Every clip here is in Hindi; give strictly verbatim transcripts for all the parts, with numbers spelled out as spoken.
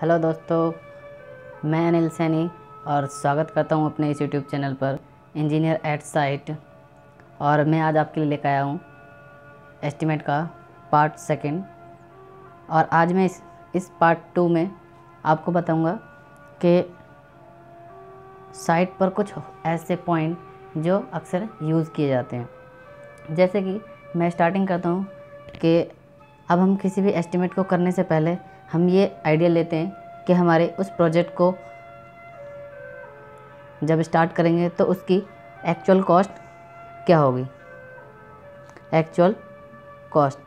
हेलो दोस्तों, मैं अनिल सैनी और स्वागत करता हूं अपने इस यूट्यूब चैनल पर इंजीनियर एट साइट। और मैं आज आपके लिए लेकर आया हूं एस्टीमेट का पार्ट सेकंड। और आज मैं इस इस पार्ट टू में आपको बताऊंगा कि साइट पर कुछ ऐसे पॉइंट जो अक्सर यूज़ किए जाते हैं। जैसे कि मैं स्टार्टिंग करता हूं कि अब हम किसी भी एस्टीमेट को करने से पहले हम ये आइडिया लेते हैं कि हमारे उस प्रोजेक्ट को जब स्टार्ट करेंगे तो उसकी एक्चुअल कॉस्ट क्या होगी। एक्चुअल कॉस्ट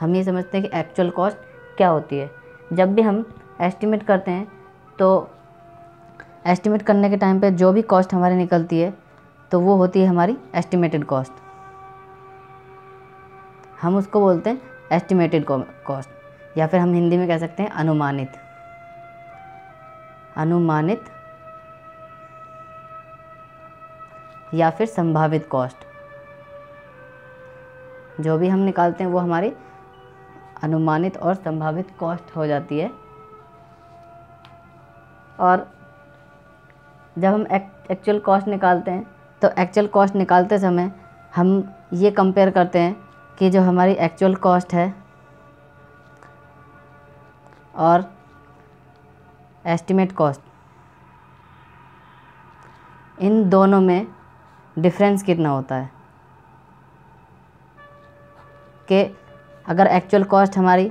हम ये समझते हैं कि एक्चुअल कॉस्ट क्या होती है। जब भी हम एस्टिमेट करते हैं तो एस्टिमेट करने के टाइम पे जो भी कॉस्ट हमारी निकलती है तो वो होती है हमारी एस्टिमेटेड कॉस्ट। हम उसको बोलते हैं एस्टिमेटेड कॉस्ट, या फिर हम हिंदी में कह सकते हैं अनुमानित अनुमानित या फिर संभावित कॉस्ट। जो भी हम निकालते हैं वो हमारी अनुमानित और संभावित कॉस्ट हो जाती है। और जब हम एक्चुअल कॉस्ट निकालते हैं तो एक्चुअल कॉस्ट निकालते समय हम ये कंपेयर करते हैं कि जो हमारी एक्चुअल कॉस्ट है और एस्टिमेट कॉस्ट, इन दोनों में डिफरेंस कितना होता है। कि अगर एक्चुअल कॉस्ट हमारी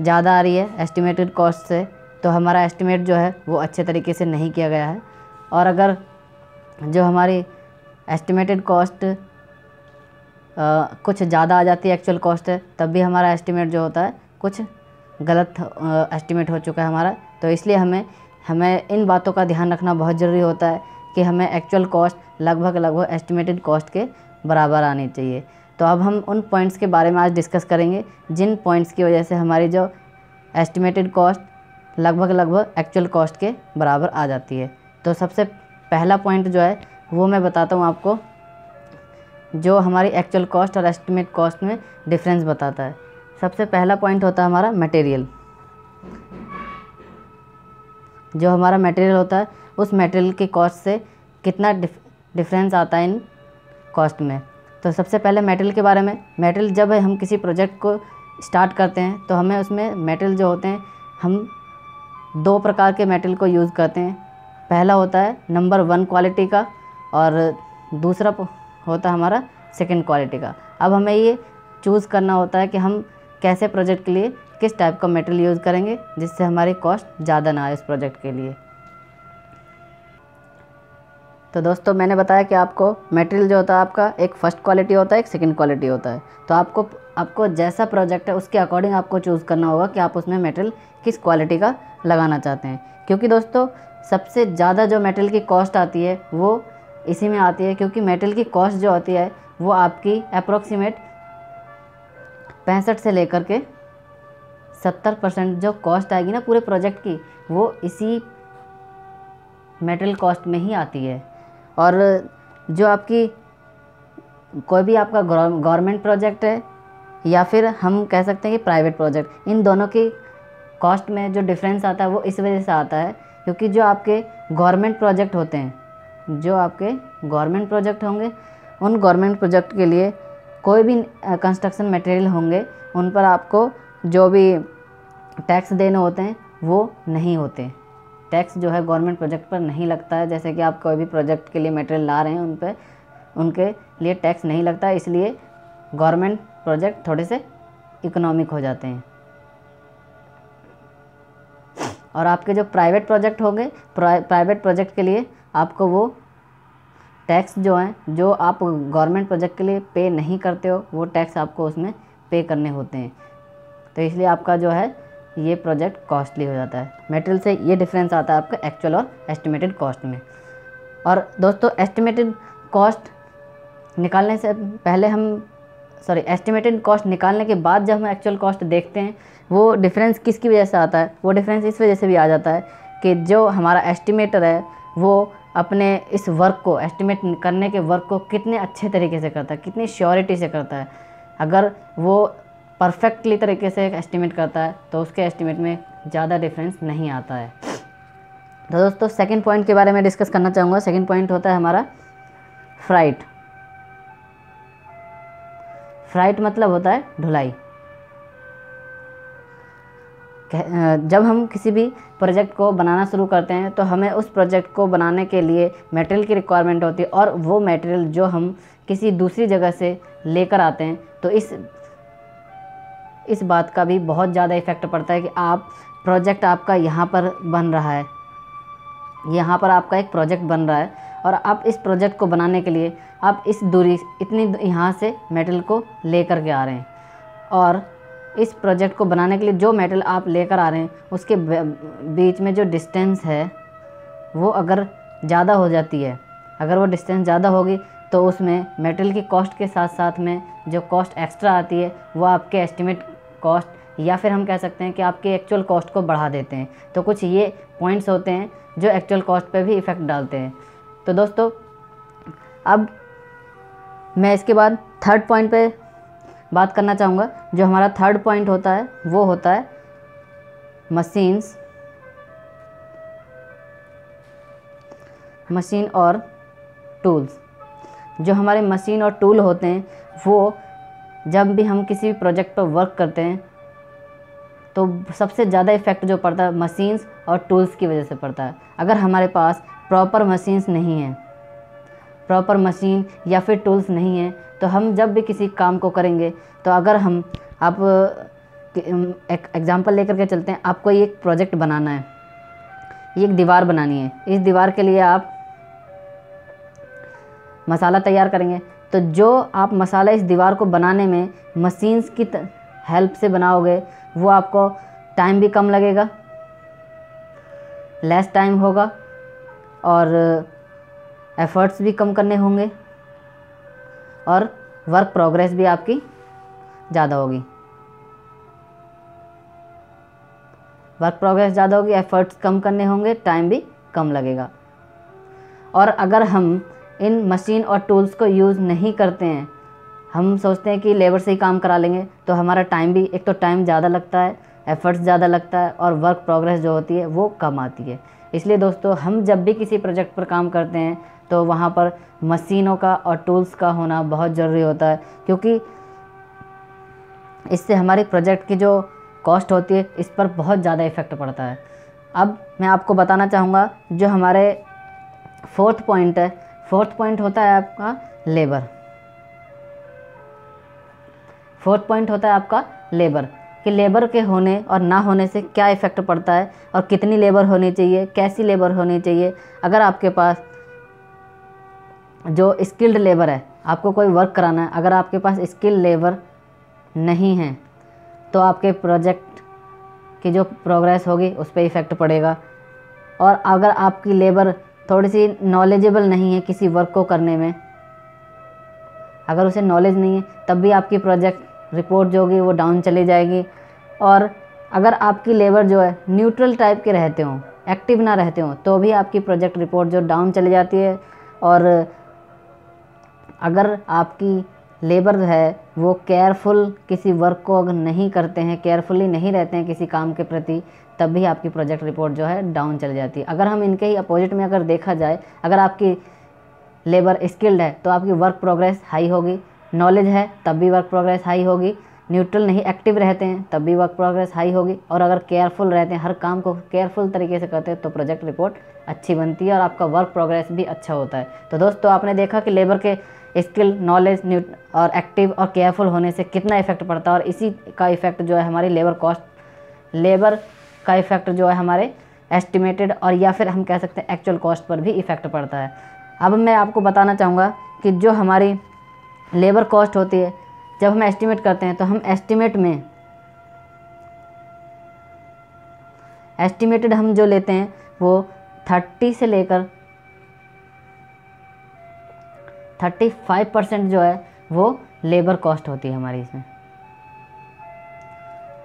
ज़्यादा आ रही है एस्टिमेटेड कॉस्ट से तो हमारा एस्टिमेट जो है वो अच्छे तरीके से नहीं किया गया है। और अगर जो हमारी एस्टिमेटेड कॉस्ट कुछ ज़्यादा आ जाती है एक्चुअल कॉस्ट है, तब भी हमारा एस्टिमेट जो होता है कुछ गलत एस्टिमेट हो चुका है हमारा। तो इसलिए हमें हमें इन बातों का ध्यान रखना बहुत ज़रूरी होता है कि हमें एक्चुअल कॉस्ट लगभग लगभग एस्टिमेटेड कॉस्ट के बराबर आनी चाहिए। तो अब हम उन पॉइंट्स के बारे में आज डिस्कस करेंगे जिन पॉइंट्स की वजह से हमारी जो एस्टिमेटेड कॉस्ट लगभग लगभग एक्चुअल कॉस्ट के बराबर आ जाती है। तो सबसे पहला पॉइंट जो है वो मैं बताता हूँ आपको, जो हमारी एक्चुअल कॉस्ट और एस्टिमेट कॉस्ट में डिफरेंस बताता है। सबसे पहला पॉइंट होता है हमारा मटेरियल। जो हमारा मटेरियल होता है उस मटेरियल की कॉस्ट से कितना डिफ, डिफरेंस आता है इन कॉस्ट में। तो सबसे पहले मटेरियल के बारे में, मटेरियल जब हम किसी प्रोजेक्ट को स्टार्ट करते हैं तो हमें उसमें मटेरियल जो होते हैं, हम दो प्रकार के मटेरियल को यूज़ करते हैं। पहला होता है नंबर वन क्वालिटी का और दूसरा होता है हमारा सेकेंड क्वालिटी का। अब हमें ये चूज़ करना होता है कि हम कैसे प्रोजेक्ट के लिए किस टाइप का मटेरियल यूज़ करेंगे जिससे हमारी कॉस्ट ज़्यादा ना आए उस प्रोजेक्ट के लिए। तो दोस्तों, मैंने बताया कि आपको मटेरियल जो होता है आपका एक फ़र्स्ट क्वालिटी होता है, एक सेकंड क्वालिटी होता है। तो आपको आपको जैसा प्रोजेक्ट है उसके अकॉर्डिंग आपको चूज़ करना होगा कि आप उसमें मटेरियल किस क्वालिटी का लगाना चाहते हैं। क्योंकि दोस्तों सबसे ज़्यादा जो मटेरियल की कॉस्ट आती है वो इसी में आती है, क्योंकि मटेरियल की कॉस्ट जो होती है वो आपकी अप्रोक्सीमेट पैंसठ से लेकर के सत्तर परसेंट जो कॉस्ट आएगी ना पूरे प्रोजेक्ट की, वो इसी मेटल कॉस्ट में ही आती है। और जो आपकी कोई भी आपका गवर्नमेंट प्रोजेक्ट है या फिर हम कह सकते हैं कि प्राइवेट प्रोजेक्ट, इन दोनों की कॉस्ट में जो डिफरेंस आता है वो इस वजह से आता है क्योंकि जो आपके गवर्नमेंट प्रोजेक्ट होते हैं जो आपके गवर्नमेंट प्रोजेक्ट होंगे उन गवर्नमेंट प्रोजेक्ट के लिए कोई भी कंस्ट्रक्शन मटेरियल होंगे उन पर आपको जो भी टैक्स देने होते हैं वो नहीं होते। टैक्स जो है गवर्नमेंट प्रोजेक्ट पर नहीं लगता है। जैसे कि आप कोई भी प्रोजेक्ट के लिए मटेरियल ला रहे हैं उन पर उनके लिए टैक्स नहीं लगता, इसलिए गवर्नमेंट प्रोजेक्ट थोड़े से इकोनॉमिक हो जाते हैं। और आपके जो प्राइवेट प्रोजेक्ट होंगे, प्राइवेट प्रोजेक्ट के लिए आपको वो टैक्स जो हैं जो आप गवर्नमेंट प्रोजेक्ट के लिए पे नहीं करते हो वो टैक्स आपको उसमें पे करने होते हैं। तो इसलिए आपका जो है ये प्रोजेक्ट कॉस्टली हो जाता है। मटेरियल से ये डिफरेंस आता है आपका एक्चुअल और एस्टिमेटेड कॉस्ट में। और दोस्तों एस्टिमेटेड कॉस्ट निकालने से पहले हम सॉरी एस्टिमेटेड कॉस्ट निकालने के बाद जब हम एक्चुअल कॉस्ट देखते हैं वो डिफरेंस किसकी वजह से आता है। वो डिफरेंस इस वजह से भी आ जाता है कि जो हमारा एस्टिमेटर है वो अपने इस वर्क को, एस्टिमेट करने के वर्क को कितने अच्छे तरीके से करता है, कितनी श्योरिटी से करता है। अगर वो परफेक्टली तरीके से एस्टिमेट करता है तो उसके एस्टिमेट में ज़्यादा डिफरेंस नहीं आता है। तो दोस्तों सेकंड पॉइंट के बारे में डिस्कस करना चाहूँगा। सेकंड पॉइंट होता है हमारा फ्राइट। फ्राइट मतलब होता है ढुलाई। जब हम किसी भी प्रोजेक्ट को बनाना शुरू करते हैं तो हमें उस प्रोजेक्ट को बनाने के लिए मटेरियल की रिक्वायरमेंट होती है, और वो मटेरियल जो हम किसी दूसरी जगह से लेकर आते हैं तो इस इस बात का भी बहुत ज़्यादा इफ़ेक्ट पड़ता है कि आप प्रोजेक्ट आपका यहाँ पर बन रहा है, यहाँ पर आपका एक प्रोजेक्ट बन रहा है और आप इस प्रोजेक्ट को बनाने के लिए आप इस दूरी इतनी यहाँ से मेटल को लेकर के आ रहे हैं, और इस प्रोजेक्ट को बनाने के लिए जो मेटल आप लेकर आ रहे हैं उसके बीच में जो डिस्टेंस है वो अगर ज़्यादा हो जाती है, अगर वो डिस्टेंस ज़्यादा होगी तो उसमें मेटल की कॉस्ट के साथ साथ में जो कॉस्ट एक्स्ट्रा आती है वो आपके एस्टिमेट कॉस्ट या फिर हम कह सकते हैं कि आपके एक्चुअल कॉस्ट को बढ़ा देते हैं। तो कुछ ये पॉइंट्स होते हैं जो एक्चुअल कॉस्ट पे भी इफ़ेक्ट डालते हैं। तो दोस्तों अब मैं इसके बाद थर्ड पॉइंट पे बात करना चाहूँगा। जो हमारा थर्ड पॉइंट होता है वो होता है मशीन्स, मशीन और टूल्स। जो हमारे मशीन और टूल होते हैं वो जब भी हम किसी भी प्रोजेक्ट पर वर्क करते हैं तो सबसे ज़्यादा इफ़ेक्ट जो पड़ता है मशीन्स और टूल्स की वजह से पड़ता है। अगर हमारे पास प्रॉपर मशीन्स नहीं हैं, प्रॉपर मशीन या फिर टूल्स नहीं हैं, तो हम जब भी किसी काम को करेंगे तो अगर हम आप एक एग्ज़ाम्पल लेकर के चलते हैं, आपको ये एक प्रोजेक्ट बनाना है, ये एक दीवार बनानी है, इस दीवार के लिए आप मसाला तैयार करेंगे, तो जो आप मसाला इस दीवार को बनाने में मशीन्स की हेल्प से बनाओगे वो आपको टाइम भी कम लगेगा, लेस टाइम होगा और एफर्ट्स भी कम करने होंगे और वर्क प्रोग्रेस भी आपकी ज़्यादा होगी, वर्क प्रोग्रेस ज़्यादा होगी, एफर्ट्स कम करने होंगे, टाइम भी कम लगेगा। और अगर हम इन मशीन और टूल्स को यूज़ नहीं करते हैं, हम सोचते हैं कि लेबर से ही काम करा लेंगे, तो हमारा टाइम भी, एक तो टाइम ज़्यादा लगता है, एफर्ट्स ज़्यादा लगता है और वर्क प्रोग्रेस जो होती है वो कम आती है। इसलिए दोस्तों हम जब भी किसी प्रोजेक्ट पर काम करते हैं तो वहाँ पर मशीनों का और टूल्स का होना बहुत ज़रूरी होता है, क्योंकि इससे हमारे प्रोजेक्ट की जो कॉस्ट होती है इस पर बहुत ज़्यादा इफ़ेक्ट पड़ता है। अब मैं आपको बताना चाहूँगा जो हमारे फोर्थ पॉइंट है। फोर्थ पॉइंट होता है आपका लेबर। फोर्थ पॉइंट होता है आपका लेबर कि लेबर के होने और ना होने से क्या इफ़ेक्ट पड़ता है और कितनी लेबर होनी चाहिए, कैसी लेबर होनी चाहिए। अगर आपके पास जो स्किल्ड लेबर है, आपको कोई वर्क कराना है, अगर आपके पास स्किल्ड लेबर नहीं है तो आपके प्रोजेक्ट की जो प्रोग्रेस होगी उस पर इफ़ेक्ट पड़ेगा। और अगर आपकी लेबर थोड़ी सी नॉलेजेबल नहीं है किसी वर्क को करने में, अगर उसे नॉलेज नहीं है, तब भी आपकी प्रोजेक्ट रिपोर्ट जो होगी वो डाउन चली जाएगी। और अगर आपकी लेबर जो है न्यूट्रल टाइप के रहते हों, एक्टिव ना रहते हों, तो भी आपकी प्रोजेक्ट रिपोर्ट जो डाउन चली जाती है। और अगर आपकी लेबर है वो केयरफुल किसी वर्क को अगर नहीं करते हैं, केयरफुली नहीं रहते हैं किसी काम के प्रति, तब भी आपकी प्रोजेक्ट रिपोर्ट जो है डाउन चली जाती है। अगर हम इनके ही अपोजिट में अगर देखा जाए, अगर आपकी लेबर स्किल्ड है तो आपकी वर्क प्रोग्रेस हाई होगी, नॉलेज है तब भी वर्क प्रोग्रेस हाई होगी, न्यूट्रल नहीं एक्टिव रहते हैं तब भी वर्क प्रोग्रेस हाई होगी, और अगर केयरफुल रहते हैं, हर काम को केयरफुल तरीके से करते हैं, तो प्रोजेक्ट रिपोर्ट अच्छी बनती है और आपका वर्क प्रोग्रेस भी अच्छा होता है। तो दोस्तों आपने देखा कि लेबर के स्किल, नॉलेज और एक्टिव और केयरफुल होने से कितना इफेक्ट पड़ता है, और इसी का इफेक्ट जो है हमारी लेबर कॉस्ट, लेबर का इफेक्ट जो है हमारे एस्टिमेटेड और या फिर हम कह सकते हैं एक्चुअल कॉस्ट पर भी इफेक्ट पड़ता है। अब मैं आपको बताना चाहूँगा कि जो हमारी लेबर कॉस्ट होती है, जब हम एस्टिमेट करते हैं तो हम एस्टिमेट में एस्टिमेटेड हम जो लेते हैं वो तीस से लेकर पैंतीस परसेंट जो है वो लेबर कॉस्ट होती है हमारी। इसमें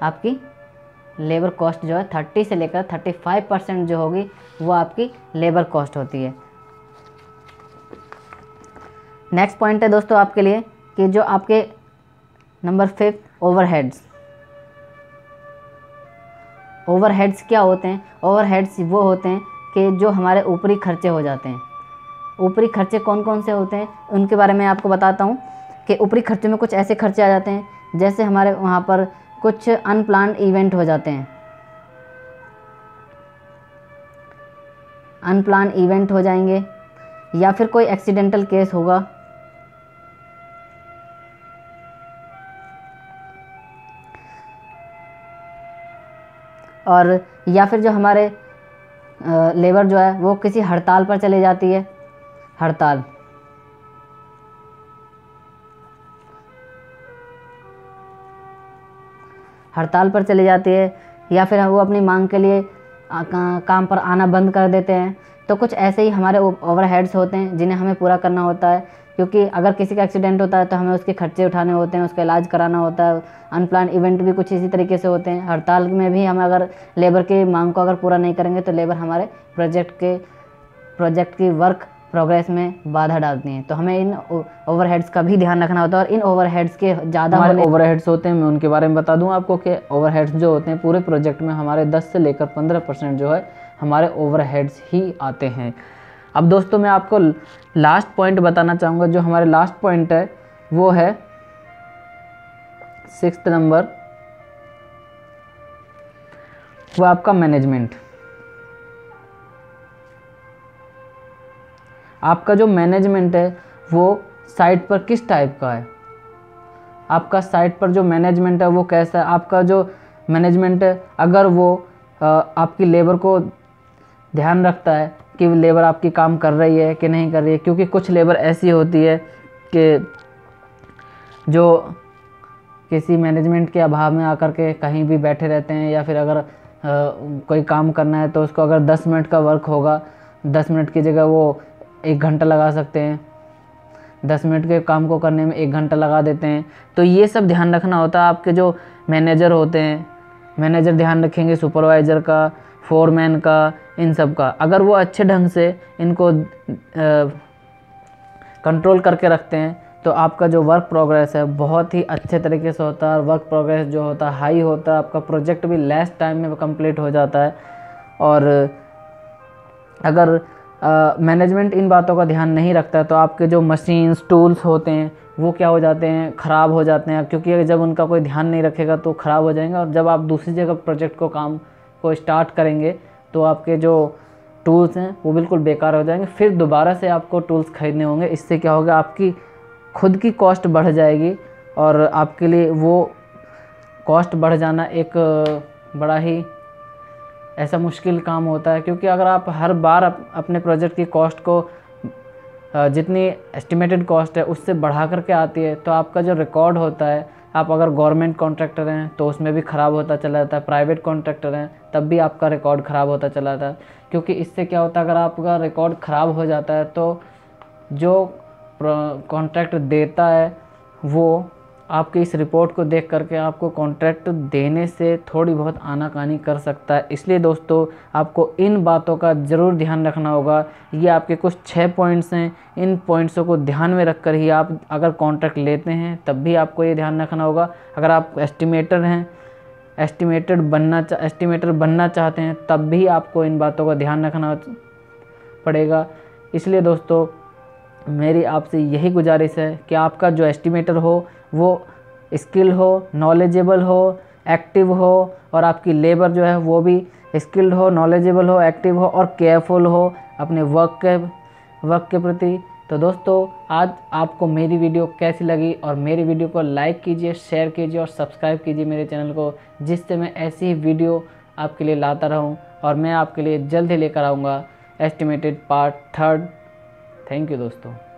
आपकी लेबर कॉस्ट जो है तीस से लेकर पैंतीस परसेंट जो होगी वो आपकी लेबर कॉस्ट होती है। नेक्स्ट पॉइंट है दोस्तों आपके लिए कि जो आपके नंबर फिफ्थ ओवरहेड्स। ओवरहेड्स क्या होते हैं? ओवरहेड्स वो होते हैं कि जो हमारे ऊपरी खर्चे हो जाते हैं। ऊपरी खर्चे कौन कौन से होते हैं उनके बारे में आपको बताता हूँ कि ऊपरी खर्चों में कुछ ऐसे खर्चे आ जाते हैं जैसे हमारे वहाँ पर कुछ अनप्लान्ड इवेंट हो जाते हैं, अनप्लान इवेंट हो जाएंगे, या फिर कोई एक्सीडेंटल केस होगा, और या फिर जो हमारे लेबर जो है वो किसी हड़ताल पर चले जाती है, हड़ताल। हड़ताल पर चले जाती है या फिर वो अपनी मांग के लिए काम पर आना बंद कर देते हैं। तो कुछ ऐसे ही हमारे ओवरहेड्स होते हैं जिन्हें हमें पूरा करना होता है, क्योंकि अगर किसी का एक्सीडेंट होता है तो हमें उसके खर्चे उठाने होते हैं, उसका इलाज कराना होता है। अनप्लान इवेंट भी कुछ इसी तरीके से होते हैं। हड़ताल में भी हम अगर लेबर की मांग को अगर पूरा नहीं करेंगे तो लेबर हमारे प्रोजेक्ट के प्रोजेक्ट की वर्क प्रोग्रेस में बाधा डालती है। तो हमें इन ओवरहेड्स का भी ध्यान रखना होता है। और इन ओवरहेड्स के ज़्यादा ओवरहेड्स होते हैं, मैं उनके बारे में बता दूं आपको कि ओवरहेड्स जो होते हैं पूरे प्रोजेक्ट में हमारे दस से लेकर पंद्रह परसेंट जो है हमारे ओवरहेड्स ही आते हैं। अब दोस्तों मैं आपको लास्ट पॉइंट बताना चाहूँगा, जो हमारे लास्ट पॉइंट है वो है सिक्स्थ नंबर, वो आपका मैनेजमेंट। आपका जो मैनेजमेंट है वो साइट पर किस टाइप का है, आपका साइट पर जो मैनेजमेंट है वो कैसा है, आपका जो मैनेजमेंट है अगर वो आपकी लेबर को ध्यान रखता है कि लेबर आपकी काम कर रही है कि नहीं कर रही है। क्योंकि कुछ लेबर ऐसी होती है कि जो किसी मैनेजमेंट के अभाव में आकर के कहीं भी बैठे रहते हैं, या फिर अगर कोई काम करना है तो उसको अगर दस मिनट का वर्क होगा, दस मिनट की जगह वो एक घंटा लगा सकते हैं, दस मिनट के काम को करने में एक घंटा लगा देते हैं। तो ये सब ध्यान रखना होता है। आपके जो मैनेजर होते हैं, मैनेजर ध्यान रखेंगे सुपरवाइज़र का, फोरमैन का, इन सब का। अगर वो अच्छे ढंग से इनको कंट्रोल करके रखते हैं तो आपका जो वर्क प्रोग्रेस है बहुत ही अच्छे तरीके से होता है, और वर्क प्रोग्रेस जो होता है हाई होता है। आपका प्रोजेक्ट भी लेस टाइम में कंप्लीट हो जाता है। और अगर मैनेजमेंट uh, इन बातों का ध्यान नहीं रखता तो आपके जो मशीन्स टूल्स होते हैं वो क्या हो जाते हैं, ख़राब हो जाते हैं। क्योंकि जब उनका कोई ध्यान नहीं रखेगा तो ख़राब हो जाएंगे, और जब आप दूसरी जगह प्रोजेक्ट को काम को स्टार्ट करेंगे तो आपके जो टूल्स हैं वो बिल्कुल बेकार हो जाएंगे। फिर दोबारा से आपको टूल्स खरीदने होंगे। इससे क्या होगा, आपकी खुद की कॉस्ट बढ़ जाएगी, और आपके लिए वो कॉस्ट बढ़ जाना एक बड़ा ही ऐसा मुश्किल काम होता है। क्योंकि अगर आप हर बार अप, अपने प्रोजेक्ट की कॉस्ट को जितनी एस्टिमेटेड कॉस्ट है उससे बढ़ा करके आती है तो आपका जो रिकॉर्ड होता है, आप अगर गवर्नमेंट कॉन्ट्रैक्टर हैं तो उसमें भी ख़राब होता चला जाता है, प्राइवेट कॉन्ट्रैक्टर हैं तब भी आपका रिकॉर्ड ख़राब होता चला जाता है। क्योंकि इससे क्या होता है, अगर आपका रिकॉर्ड ख़राब हो जाता है तो जो कॉन्ट्रैक्ट देता है वो आपकी इस रिपोर्ट को देख करके आपको कॉन्ट्रैक्ट देने से थोड़ी बहुत आनाकानी कर सकता है। इसलिए दोस्तों आपको इन बातों का ज़रूर ध्यान रखना होगा। ये आपके कुछ छः पॉइंट्स हैं, इन पॉइंट्सों को ध्यान में रखकर ही आप अगर कॉन्ट्रैक्ट लेते हैं तब भी आपको ये ध्यान रखना होगा। अगर आप एस्टिमेटर हैं, एस्टिमेटर बनना एस्टिमेटर बनना चाहते हैं तब भी आपको इन बातों का ध्यान रखना पड़ेगा। इसलिए दोस्तों मेरी आपसे यही गुजारिश है कि आपका जो एस्टिमेटर हो वो स्किल हो, नॉलेजेबल हो, एक्टिव हो, और आपकी लेबर जो है वो भी स्किल्ड हो, नॉलेजेबल हो, एक्टिव हो और केयरफुल हो अपने वर्क के वर्क के प्रति। तो दोस्तों आज आपको मेरी वीडियो कैसी लगी, और मेरी वीडियो को लाइक कीजिए, शेयर कीजिए और सब्सक्राइब कीजिए मेरे चैनल को, जिससे मैं ऐसी ही वीडियो आपके लिए लाता रहूं। और मैं आपके लिए जल्द ही लेकर आऊँगा estimated part third. Thank you दोस्तों।